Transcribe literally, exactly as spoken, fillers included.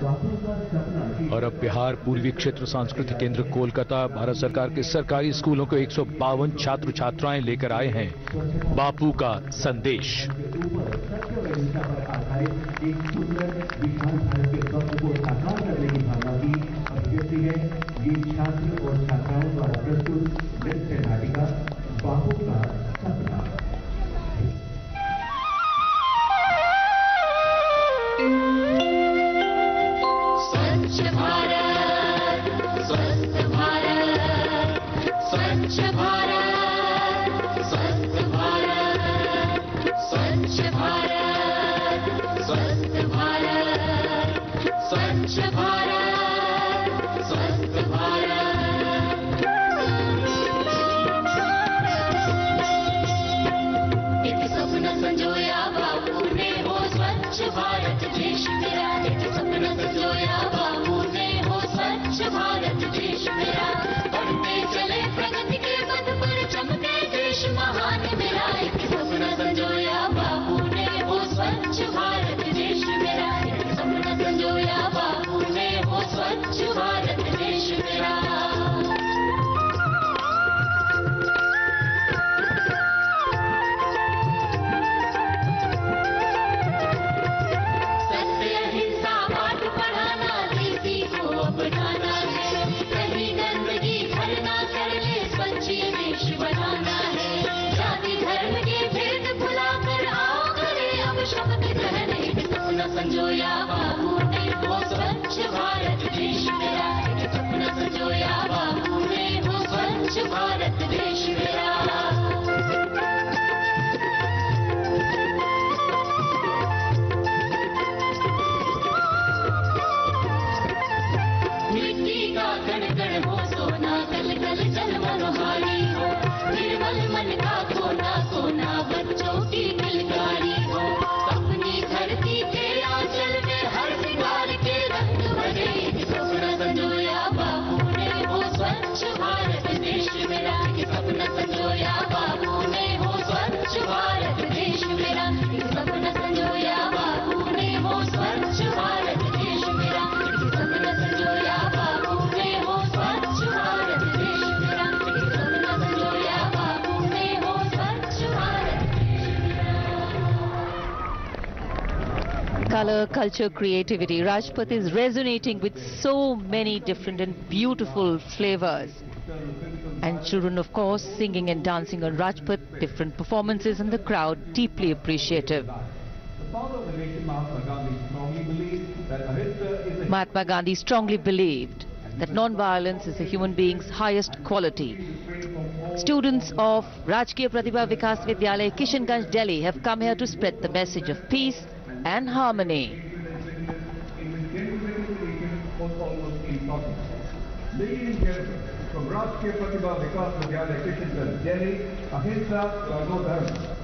और अब बिहार पूर्वी क्षेत्र सांस्कृतिक केंद्र कोलकाता भारत सरकार के सरकारी स्कूलों को एक सौ बावन छात्र छात्राएं लेकर आए हैं बापू का संदेश। छात्र और छात्राओं द्वारा प्रस्तुत नृत्य नाटिका बापू का सपना। स्वच्छ भारत, स्वस्थ भारत, स्वच्छ भारत, स्वस्थ भारत, स्वच्छ भारत, स्वस्थ भारत, स्वच्छ भारत, स्वस्थ भारत। एक सपना संजोया बापू ने हो स्वच्छ भारत देश मेरा। एक सपना संजोया भारत देश मेरा, बढ़ते चले प्रगति के पथ पर चमके देश महान मेरा। एक सपना संजोया बापू ने वो स्वच्छ भारत देश मेरा। एक सपना संजोया बापू ने वो स्वच्छ भारत देश मेरा। संजोया बाबू ने वो स्वच्छ भारत देश मेरा। एक सपना संजोया बाबू ने वो स्वच्छ भारत देश मेरा। मिट्टी का कण कण हो सोना, कल कल जल मनोहारी हो, निर्मल मन का कोना कोना बच्चों की किलकारी हो। अपनी धरती के आंचल में हर सिंगार के रंग भरे। एक सपना संजोया बाबू ने वो स्वच्छ भारत देश मेरा। एक सपना संजोया बाबू ने वो स्वच्छ भारत देश मेरा। एक सपना संजोया बाबू ने वो स्वच्छ भारत देश मेरा। एक सपना संजोया बाबू ने वो स्वच्छ भारत देश मेरा। एक सपना संजोया बाबू ने वो स्वच्छ भारत देश मेरा। Color, culture, creativity. Rajpath is resonating with so many different and beautiful flavors. And children, of course, singing and dancing on Rajpath, different performances, and the crowd deeply appreciative. Mahatma Gandhi strongly believed that non-violence is a human being's highest quality. Students of Rajkiya Pratibha Vikas Vidyalay, Kishanganj, Delhi have come here to spread the message of peace and harmony. Ladies and gentlemen, from Rajkiya Pratibha Vikas Vidyalay, Kishanganj, Delhi, Ahimsa, no dharma.